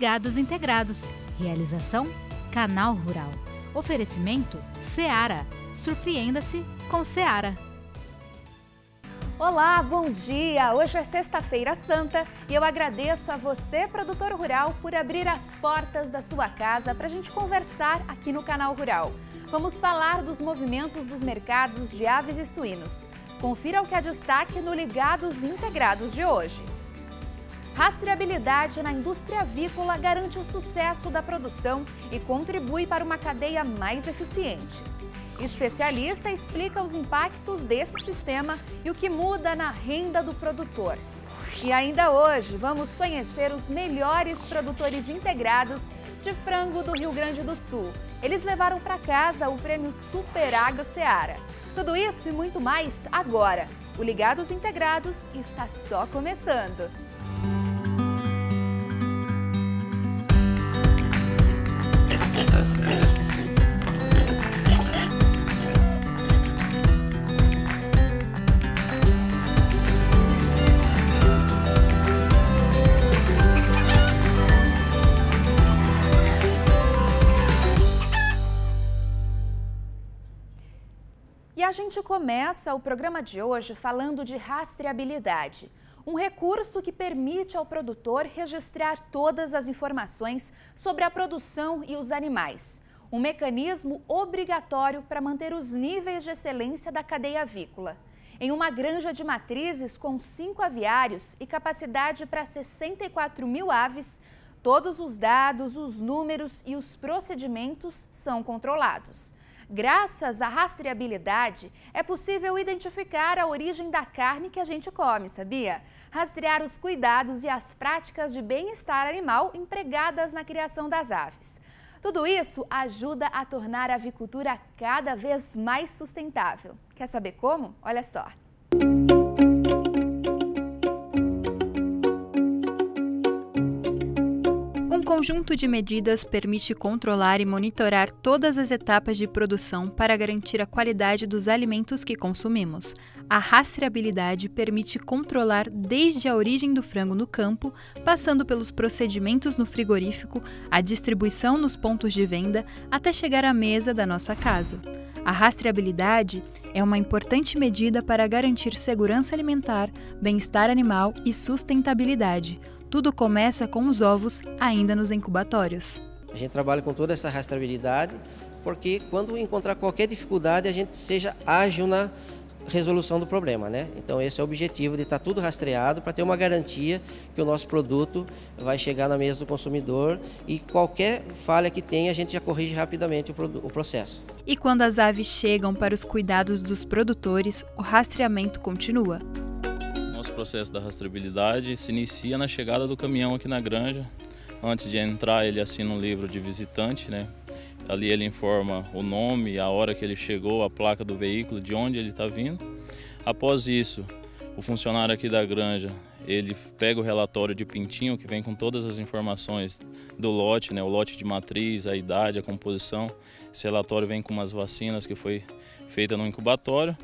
Ligados Integrados. Realização Canal Rural. Oferecimento Seara. Surpreenda-se com Seara. Olá, bom dia! Hoje é Sexta-feira Santa e eu agradeço a você, produtor rural, por abrir as portas da sua casa para a gente conversar aqui no Canal Rural. Vamos falar dos movimentos dos mercados de aves e suínos. Confira o que é destaque no Ligados Integrados de hoje. Rastreabilidade na indústria avícola garante o sucesso da produção e contribui para uma cadeia mais eficiente. Especialista explica os impactos desse sistema e o que muda na renda do produtor. E ainda hoje vamos conhecer os melhores produtores integrados de frango do Rio Grande do Sul. Eles levaram para casa o prêmio Superagro Seara. Tudo isso e muito mais agora. O Ligados Integrados está só começando. A gente começa o programa de hoje falando de rastreabilidade, um recurso que permite ao produtor registrar todas as informações sobre a produção e os animais, um mecanismo obrigatório para manter os níveis de excelência da cadeia avícola. Em uma granja de matrizes com 5 aviários e capacidade para 64 mil aves, todos os dados, os números e os procedimentos são controlados. Graças à rastreabilidade, é possível identificar a origem da carne que a gente come, sabia? Rastrear os cuidados e as práticas de bem-estar animal empregadas na criação das aves. Tudo isso ajuda a tornar a avicultura cada vez mais sustentável. Quer saber como? Olha só! O conjunto de medidas permite controlar e monitorar todas as etapas de produção para garantir a qualidade dos alimentos que consumimos. A rastreabilidade permite controlar desde a origem do frango no campo, passando pelos procedimentos no frigorífico, a distribuição nos pontos de venda, até chegar à mesa da nossa casa. A rastreabilidade é uma importante medida para garantir segurança alimentar, bem-estar animal e sustentabilidade. Tudo começa com os ovos ainda nos incubatórios. A gente trabalha com toda essa rastreabilidade porque quando encontrar qualquer dificuldade a gente seja ágil na resolução do problema, né? Então esse é o objetivo de estar tudo rastreado para ter uma garantia que o nosso produto vai chegar na mesa do consumidor e qualquer falha que tenha a gente já corrige rapidamente o processo. E quando as aves chegam para os cuidados dos produtores, o rastreamento continua. O processo da rastreabilidade se inicia na chegada do caminhão aqui na granja. Antes de entrar, ele assina um livro de visitante, né? Ali ele informa o nome, a hora que ele chegou, a placa do veículo, de onde ele está vindo. Após isso, o funcionário aqui da granja, ele pega o relatório de pintinho, que vem com todas as informações do lote, né? O lote de matriz, a idade, a composição. Esse relatório vem com umas vacinas que foi feita no incubatório.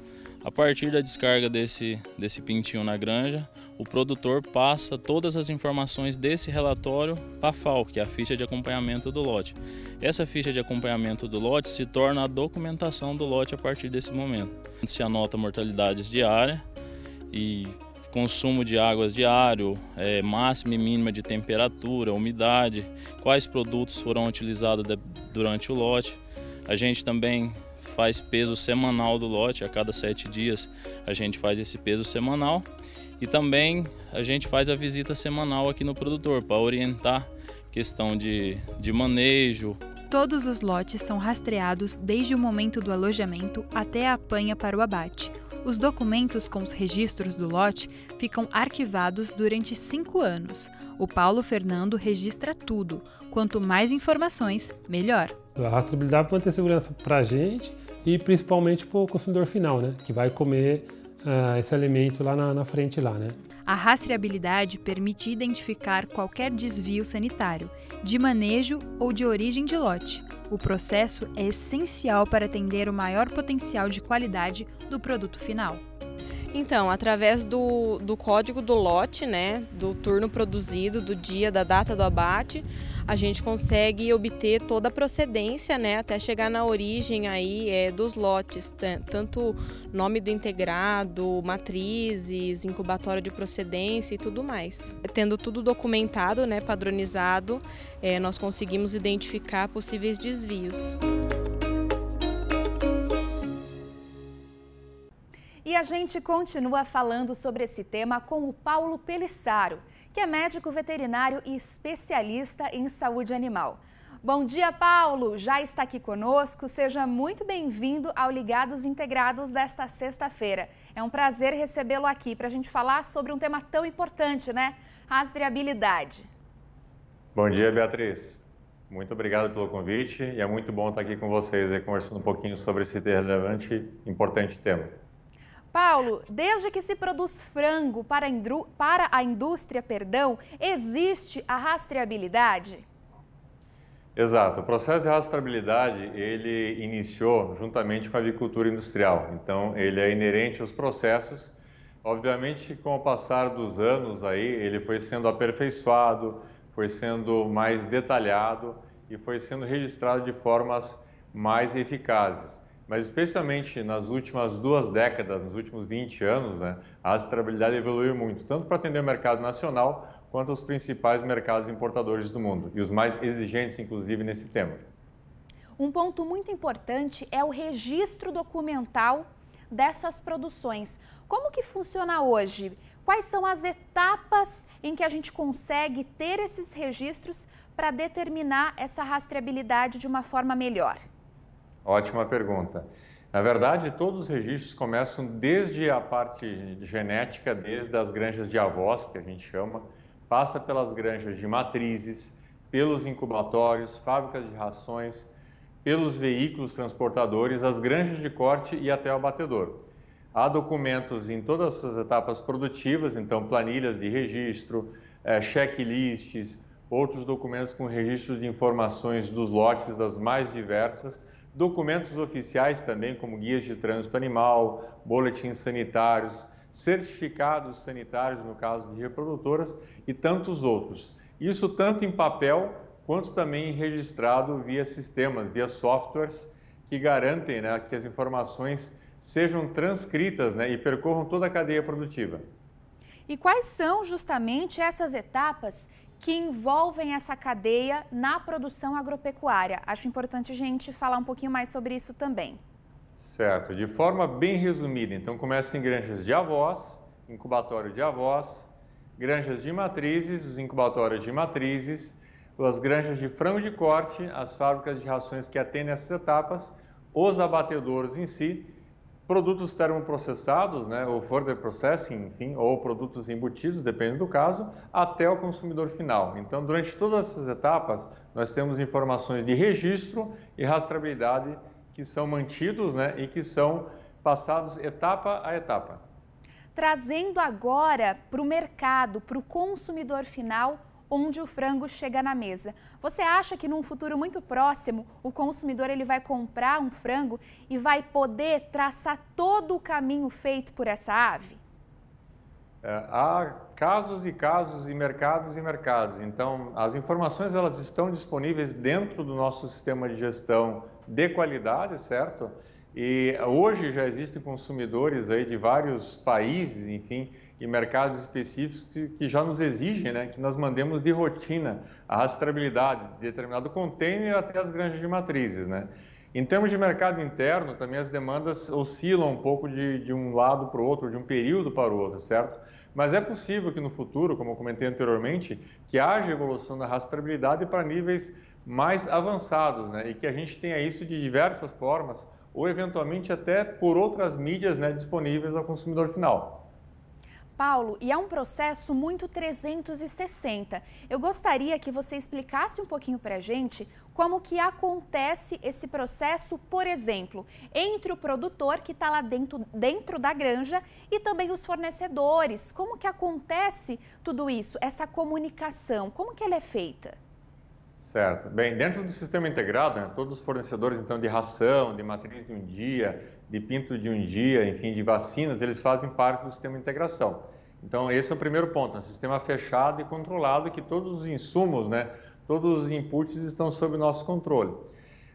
A partir da descarga desse pintinho na granja, o produtor passa todas as informações desse relatório para a FAO, que é a ficha de acompanhamento do lote. Essa ficha de acompanhamento do lote se torna a documentação do lote a partir desse momento. Se anota mortalidades diárias e consumo de águas diário, máxima e mínima de temperatura, umidade, quais produtos foram utilizados durante o lote. A gente também faz peso semanal do lote, a cada 7 dias a gente faz esse peso semanal e também a gente faz a visita semanal aqui no produtor para orientar questão de manejo. Todos os lotes são rastreados desde o momento do alojamento até a apanha para o abate. Os documentos com os registros do lote ficam arquivados durante 5 anos. O Paulo Fernando registra tudo. Quanto mais informações, melhor. A rastreabilidade pode ter segurança para a gente e principalmente para o consumidor final, né? Que vai comer esse alimento lá na frente. Né? A rastreabilidade permite identificar qualquer desvio sanitário, de manejo ou de origem de lote. O processo é essencial para atender o maior potencial de qualidade do produto final. Então, através do código do lote, né, do turno produzido, do dia, da data do abate, a gente consegue obter toda a procedência, né, até chegar na origem aí, dos lotes, tanto nome do integrado, matrizes, incubatório de procedência e tudo mais. Tendo tudo documentado, né, padronizado, nós conseguimos identificar possíveis desvios. E a gente continua falando sobre esse tema com o Paulo Pelissaro, que é médico veterinário e especialista em saúde animal. Bom dia, Paulo! Já está aqui conosco, seja muito bem-vindo ao Ligados Integrados desta sexta-feira. É um prazer recebê-lo aqui para a gente falar sobre um tema tão importante, né? Rastreabilidade. Bom dia, Beatriz. Muito obrigado pelo convite e é muito bom estar aqui com vocês, conversando um pouquinho sobre esse relevante e importante tema. Paulo, desde que se produz frango para a indústria, existe a rastreabilidade? Exato. O processo de rastreabilidade, ele iniciou juntamente com a avicultura industrial. Então, ele é inerente aos processos. Obviamente, com o passar dos anos, ele foi sendo aperfeiçoado, foi sendo mais detalhado e foi sendo registrado de formas mais eficazes. Mas especialmente nas últimas duas décadas, nos últimos 20 anos, né, a rastreabilidade evoluiu muito, tanto para atender o mercado nacional, quanto os principais mercados importadores do mundo, e os mais exigentes, inclusive, nesse tema. Um ponto muito importante é o registro documental dessas produções. Como que funciona hoje? Quais são as etapas em que a gente consegue ter esses registros para determinar essa rastreabilidade de uma forma melhor? Ótima pergunta. Na verdade, todos os registros começam desde a parte genética, desde as granjas de avós, que a gente chama, passa pelas granjas de matrizes, pelos incubatórios, fábricas de rações, pelos veículos transportadores, as granjas de corte e até o abatedor. Há documentos em todas essas etapas produtivas, então planilhas de registro, checklists, outros documentos com registro de informações dos lotes das mais diversas, documentos oficiais também, como guias de trânsito animal, boletins sanitários, certificados sanitários, no caso de reprodutoras, e tantos outros. Isso tanto em papel, quanto também registrado via sistemas, via softwares, que garantem, né, que as informações sejam transcritas, né, e percorram toda a cadeia produtiva. E quais são justamente essas etapas que envolvem essa cadeia na produção agropecuária? Acho importante a gente falar um pouquinho mais sobre isso também. Certo, de forma bem resumida. Então, começa em granjas de avós, incubatório de avós, granjas de matrizes, os incubatórios de matrizes, as granjas de frango de corte, as fábricas de rações que atendem essas etapas, os abatedouros em si, produtos termoprocessados, né, ou further processing, enfim, ou produtos embutidos, depende do caso, até o consumidor final. Então, durante todas essas etapas, nós temos informações de registro e rastreabilidade que são mantidos, né, e que são passados etapa a etapa. Trazendo agora para o mercado, para o consumidor final, onde o frango chega na mesa. Você acha que num futuro muito próximo, o consumidor ele vai comprar um frango e vai poder traçar todo o caminho feito por essa ave? Há casos e casos e mercados e mercados. Então, as informações elas estão disponíveis dentro do nosso sistema de gestão de qualidade, certo? E hoje já existem consumidores de vários países, enfim, e mercados específicos que já nos exigem, né, que nós mandemos de rotina a rastreabilidade de determinado container até as granjas de matrizes, né? Em termos de mercado interno, também as demandas oscilam um pouco de um lado para o outro, de um período para o outro, certo? Mas é possível que no futuro, como eu comentei anteriormente, que haja evolução da rastreabilidade para níveis mais avançados, né, e que a gente tenha isso de diversas formas ou eventualmente até por outras mídias, né, disponíveis ao consumidor final. Paulo, e é um processo muito 360. Eu gostaria que você explicasse um pouquinho para a gente como que acontece esse processo, por exemplo, entre o produtor que está lá dentro da granja e também os fornecedores. Como que acontece tudo isso, essa comunicação? Como que ela é feita? Certo. Bem, dentro do sistema integrado, né, todos os fornecedores então de ração, de matriz de um dia, de pinto de um dia, enfim, de vacinas, eles fazem parte do sistema de integração. Então, esse é o primeiro ponto, né, sistema fechado e controlado, que todos os insumos, né, todos os inputs estão sob nosso controle.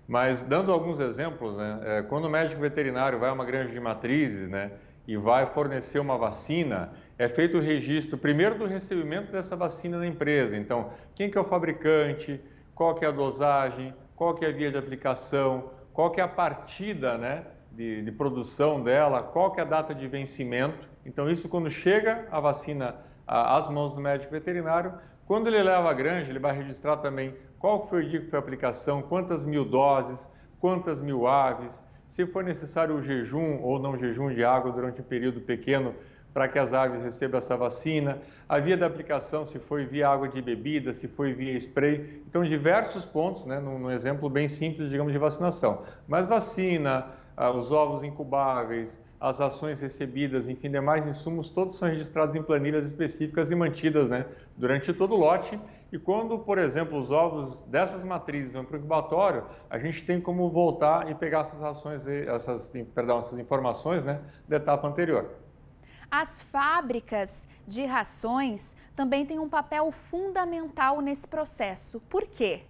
Mas, dando alguns exemplos, né, quando o médico veterinário vai a uma granja de matrizes, né, e vai fornecer uma vacina, é feito o registro primeiro do recebimento dessa vacina na empresa. Então, quem que é o fabricante, qual que é a dosagem, qual que é a via de aplicação, qual que é a partida, né, de produção dela, qual que é a data de vencimento. Então, isso quando chega a vacina às mãos do médico veterinário, quando ele leva a granja, ele vai registrar também qual foi o dia que foi a aplicação, quantas mil doses, quantas mil aves, se for necessário o jejum ou não jejum de água durante um período pequeno para que as aves recebam essa vacina, a via da aplicação, se foi via água de bebida, se foi via spray. Então, diversos pontos, né, num exemplo bem simples, digamos, de vacinação. Mas vacina, os ovos incubáveis, as ações recebidas, enfim, demais insumos, todos são registrados em planilhas específicas e mantidas, né, durante todo o lote. E quando, por exemplo, os ovos dessas matrizes vão para o incubatório, a gente tem como voltar e pegar essas ações, essas informações, né, da etapa anterior. As fábricas de rações também têm um papel fundamental nesse processo. Por quê?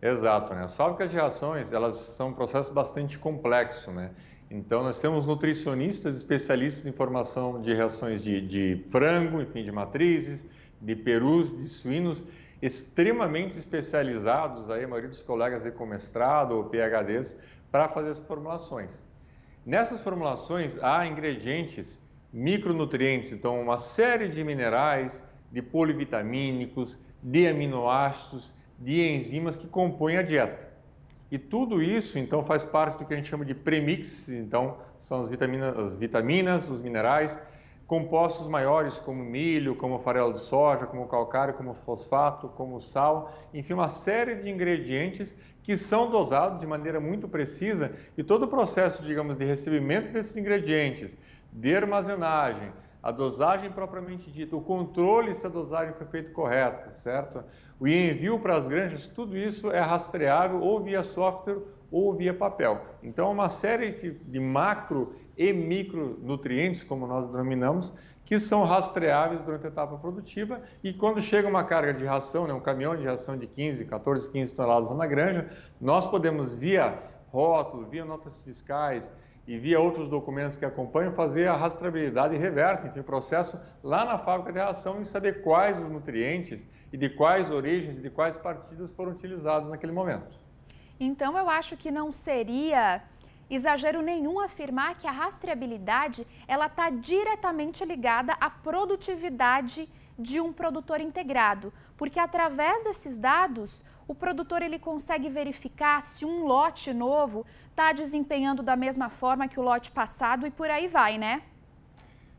Exato, né? As fábricas de rações, elas são um processo bastante complexo, né? Então, nós temos nutricionistas especialistas em formação de rações de frango, enfim, de matrizes, de perus, de suínos, extremamente especializados, aí, a maioria dos colegas aí com mestrado ou PhDs, para fazer as formulações. Nessas formulações há ingredientes, micronutrientes, então uma série de minerais, de polivitamínicos, de aminoácidos, de enzimas que compõem a dieta. E tudo isso, então, faz parte do que a gente chama de premix, então, são as vitaminas, os minerais, compostos maiores como milho, como farelo de soja, como calcário, como fosfato, como sal, enfim, uma série de ingredientes que são dosados de maneira muito precisa e todo o processo, digamos, de recebimento desses ingredientes, de armazenagem, a dosagem propriamente dita, o controle se a dosagem foi feita correta, certo? O envio para as granjas, tudo isso é rastreável ou via software ou via papel. Então, uma série de macro e micronutrientes, como nós denominamos, que são rastreáveis durante a etapa produtiva e quando chega uma carga de ração, né, um caminhão de ração de 15 toneladas na granja, nós podemos via rótulo, via notas fiscais e via outros documentos que acompanham, fazer a rastreabilidade reversa, enfim, o processo lá na fábrica de ração e saber quais os nutrientes e de quais origens e de quais partidas foram utilizados naquele momento. Então, eu acho que não seria exagero nenhum afirmar que a rastreabilidade ela está diretamente ligada à produtividade de um produtor integrado, porque através desses dados o produtor ele consegue verificar se um lote novo está desempenhando da mesma forma que o lote passado e por aí vai, né?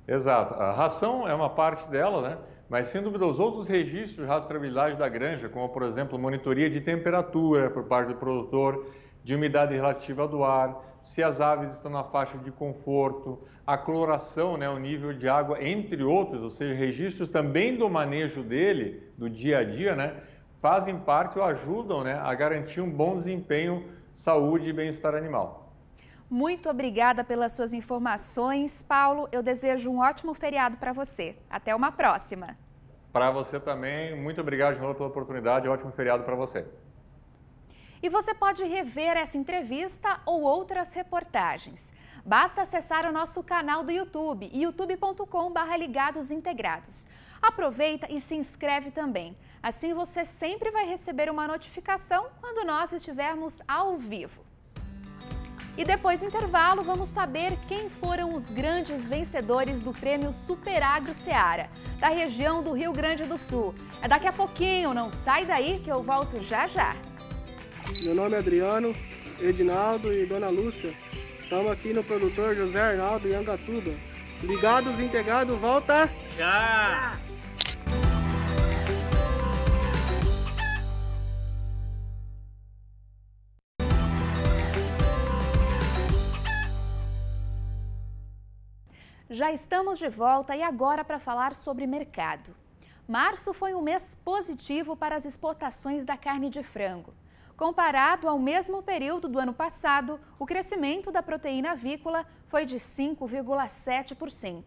Exato. A ração é uma parte dela, né? Mas, sem dúvida, os outros registros de rastreabilidade da granja, como, por exemplo, monitoria de temperatura por parte do produtor, de umidade relativa do ar, se as aves estão na faixa de conforto, a cloração, né, o nível de água, entre outros, ou seja, registros também do manejo dele, do dia a dia, né, fazem parte ou ajudam, né, a garantir um bom desempenho, saúde e bem-estar animal. Muito obrigada pelas suas informações, Paulo. Eu desejo um ótimo feriado para você. Até uma próxima. Para você também. Muito obrigado, Joel, pela oportunidade. Ótimo feriado para você. E você pode rever essa entrevista ou outras reportagens. Basta acessar o nosso canal do YouTube, youtube.com/ligadosintegrados. Aproveita e se inscreve também. Assim você sempre vai receber uma notificação quando nós estivermos ao vivo. E depois do intervalo, vamos saber quem foram os grandes vencedores do prêmio Superagro Seara, da região do Rio Grande do Sul. É daqui a pouquinho, não sai daí que eu volto já já. Meu nome é Adriano, Edinaldo e Dona Lúcia. Estamos aqui no produtor José Arnaldo em Angatuba. Ligados, integrados, volta! Já! Já estamos de volta e agora para falar sobre mercado. Março foi um mês positivo para as exportações da carne de frango. Comparado ao mesmo período do ano passado, o crescimento da proteína avícola foi de 5,7%.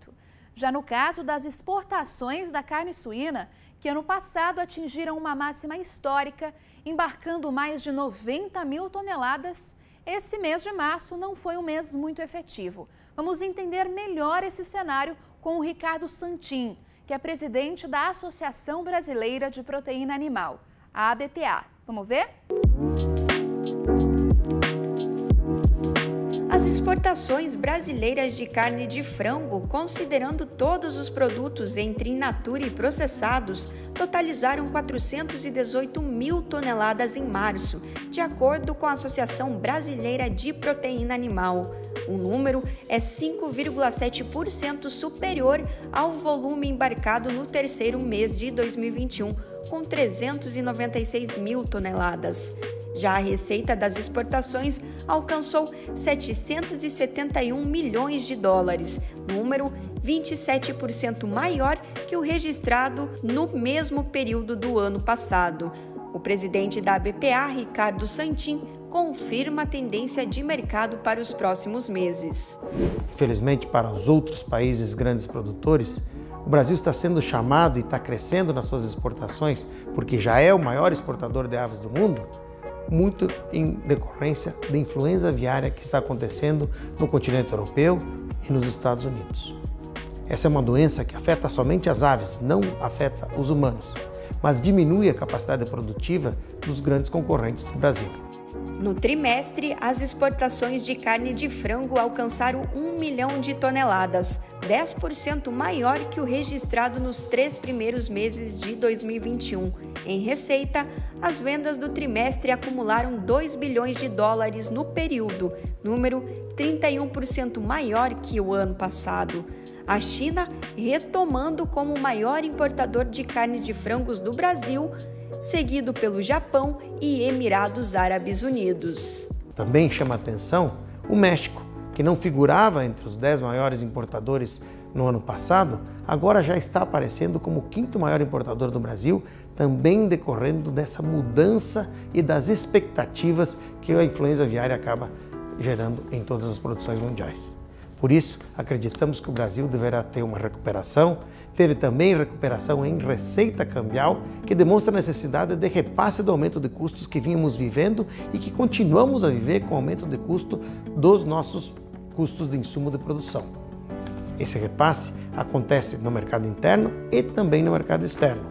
Já no caso das exportações da carne suína, que ano passado atingiram uma máxima histórica, embarcando mais de 90 mil toneladas, esse mês de março não foi um mês muito efetivo. Vamos entender melhor esse cenário com o Ricardo Santin, que é presidente da Associação Brasileira de Proteína Animal, a ABPA. Vamos ver? As exportações brasileiras de carne de frango, considerando todos os produtos entre in natura e processados, totalizaram 418 mil toneladas em março, de acordo com a Associação Brasileira de Proteína Animal. O número é 5,7% superior ao volume embarcado no terceiro mês de 2021, com 396 mil toneladas. Já a receita das exportações alcançou 771 milhões de dólares, número 27% maior que o registrado no mesmo período do ano passado. O presidente da ABPA, Ricardo Santin, confirma a tendência de mercado para os próximos meses. Infelizmente, para os outros países grandes produtores, o Brasil está sendo chamado e está crescendo nas suas exportações, porque já é o maior exportador de aves do mundo, muito em decorrência da influenza aviária que está acontecendo no continente europeu e nos Estados Unidos. Essa é uma doença que afeta somente as aves, não afeta os humanos, mas diminui a capacidade produtiva dos grandes concorrentes do Brasil. No trimestre, as exportações de carne de frango alcançaram 1 milhão de toneladas, 10% maior que o registrado nos três primeiros meses de 2021. Em receita, as vendas do trimestre acumularam 2 bilhões de dólares no período, número 31% maior que o ano passado. A China, retomando como o maior importador de carne de frangos do Brasil, seguido pelo Japão e Emirados Árabes Unidos. Também chama atenção o México, que não figurava entre os 10 maiores importadores no ano passado, agora já está aparecendo como o quinto maior importador do Brasil, também decorrendo dessa mudança e das expectativas que a influenza aviária acaba gerando em todas as produções mundiais. Por isso, acreditamos que o Brasil deverá ter uma recuperação. Teve também recuperação em receita cambial, que demonstra a necessidade de repasse do aumento de custos que vínhamos vivendo e que continuamos a viver com o aumento de custo dos nossos custos de insumo de produção. Esse repasse acontece no mercado interno e também no mercado externo.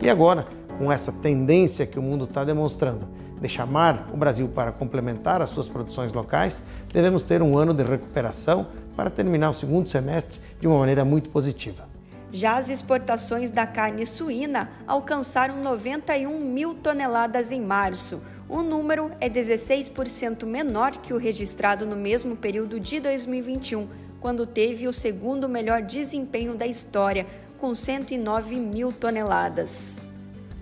E agora, com essa tendência que o mundo está demonstrando de chamar o Brasil para complementar as suas produções locais, devemos ter um ano de recuperação para terminar o segundo semestre de uma maneira muito positiva. Já as exportações da carne suína alcançaram 91 mil toneladas em março. O número é 16% menor que o registrado no mesmo período de 2021, quando teve o segundo melhor desempenho da história, com 109 mil toneladas.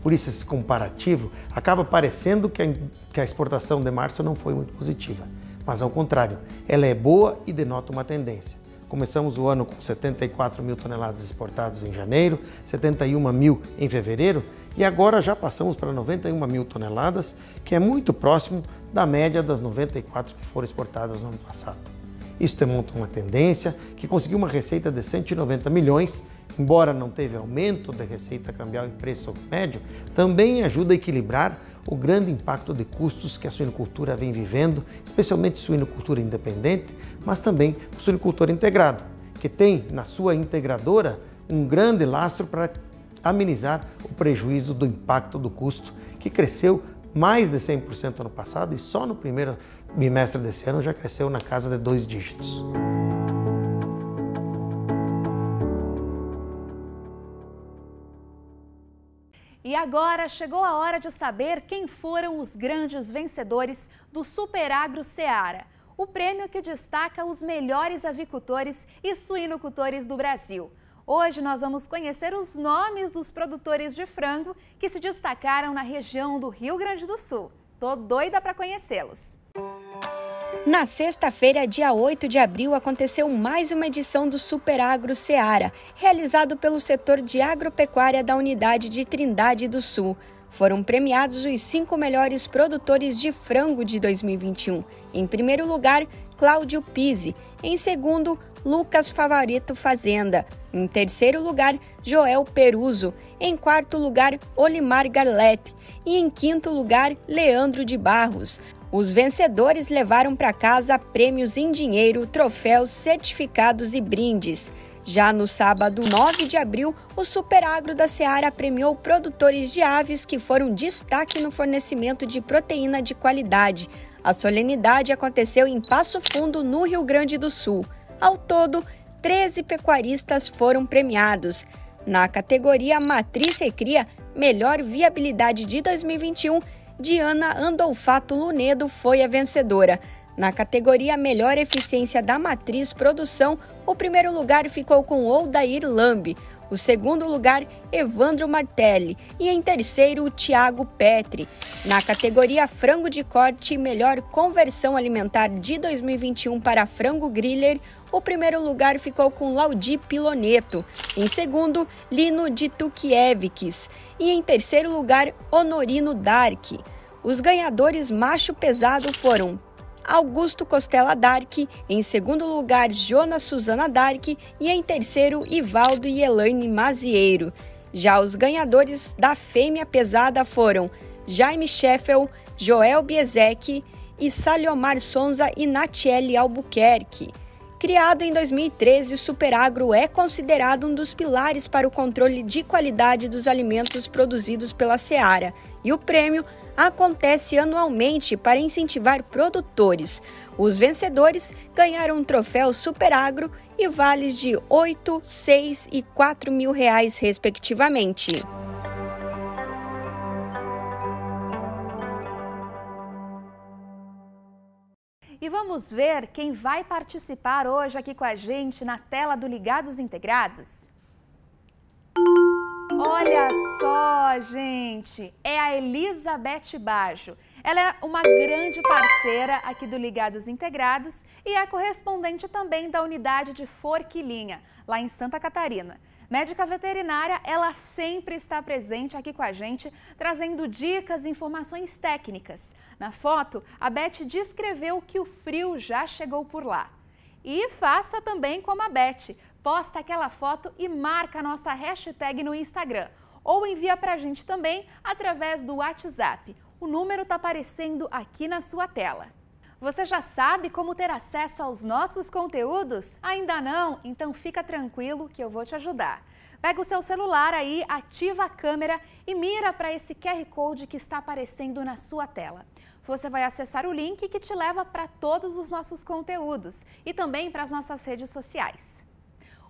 Por isso, esse comparativo acaba parecendo que a exportação de março não foi muito positiva. Mas, ao contrário, ela é boa e denota uma tendência. Começamos o ano com 74 mil toneladas exportadas em janeiro, 71 mil em fevereiro e agora já passamos para 91 mil toneladas, que é muito próximo da média das 94 que foram exportadas no ano passado. Isso demonstra uma tendência que conseguiu uma receita de 190 milhões, embora não teve aumento de receita cambial e preço médio, também ajuda a equilibrar o grande impacto de custos que a suinocultura vem vivendo, especialmente suinocultura independente, mas também o suinocultor integrado, que tem na sua integradora um grande lastro para amenizar o prejuízo do impacto do custo, que cresceu mais de 100% ano passado e só no primeiro bimestre desse ano já cresceu na casa de 2 dígitos. E agora chegou a hora de saber quem foram os grandes vencedores do Superagro Seara, o prêmio que destaca os melhores avicultores e suinocultores do Brasil. Hoje nós vamos conhecer os nomes dos produtores de frango que se destacaram na região do Rio Grande do Sul. Tô doida para conhecê-los! Na sexta-feira, dia 8 de abril, aconteceu mais uma edição do Superagro Seara, realizado pelo setor de agropecuária da unidade de Trindade do Sul. Foram premiados os 5 melhores produtores de frango de 2021. Em primeiro lugar, Cláudio Pizzi. Em segundo, Lucas Favorito Fazenda. Em terceiro lugar, Joel Peruso. Em quarto lugar, Olimar Garletti. E em quinto lugar, Leandro de Barros. Os vencedores levaram para casa prêmios em dinheiro, troféus, certificados e brindes. Já no sábado, 9 de abril, o Superagro da Seara premiou produtores de aves que foram destaque no fornecimento de proteína de qualidade. A solenidade aconteceu em Passo Fundo, no Rio Grande do Sul. Ao todo, 13 pecuaristas foram premiados. Na categoria Matriz e Cria, Melhor Viabilidade de 2021, Diana Andolfato Lunedo foi a vencedora. Na categoria Melhor Eficiência da Matriz Produção, o primeiro lugar ficou com Odair Lambe, o segundo lugar, Evandro Martelli e em terceiro, Thiago Petri. Na categoria Frango de Corte, Melhor Conversão Alimentar de 2021 para Frango Griller, o primeiro lugar ficou com Laudi Piloneto, em segundo, Lino Ditukiewicz e em terceiro lugar, Honorino Dark. Os ganhadores macho pesado foram Augusto Costela Dark, em segundo lugar, Jonas Suzana Dark e em terceiro, Ivaldo e Elaine Mazieiro. Já os ganhadores da fêmea pesada foram Jaime Scheffel, Joel Biezek e Salomar Sonza e Nathiele Albuquerque. Criado em 2013, o Superagro é considerado um dos pilares para o controle de qualidade dos alimentos produzidos pela Seara. E o prêmio acontece anualmente para incentivar produtores. Os vencedores ganharam um troféu Superagro e vales de R$ 8, R$ 6 e R$ 4 mil, reais, respectivamente. E vamos ver quem vai participar hoje aqui com a gente na tela do Ligados Integrados. Olha só, gente, é a Elisabeth Bajo. Ela é uma grande parceira aqui do Ligados Integrados e é correspondente também da unidade de Forquilinha, lá em Santa Catarina. Médica veterinária, ela sempre está presente aqui com a gente, trazendo dicas e informações técnicas. Na foto, a Beth descreveu que o frio já chegou por lá. E faça também como a Beth, posta aquela foto e marca a nossa hashtag no Instagram. Ou envia para a gente também através do WhatsApp. O número está aparecendo aqui na sua tela. Você já sabe como ter acesso aos nossos conteúdos? Ainda não? Então fica tranquilo que eu vou te ajudar. Pega o seu celular aí, ativa a câmera e mira para esse QR Code que está aparecendo na sua tela. Você vai acessar o link que te leva para todos os nossos conteúdos e também para as nossas redes sociais.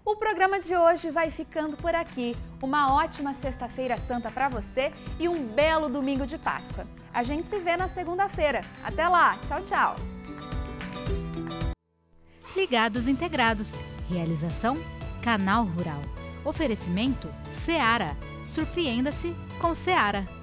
O programa de hoje vai ficando por aqui. Uma ótima Sexta-feira Santa para você e um belo domingo de Páscoa. A gente se vê na segunda-feira. Até lá. Tchau, tchau. Ligados Integrados. Realização Canal Rural. Oferecimento Seara. Surpreenda-se com Seara.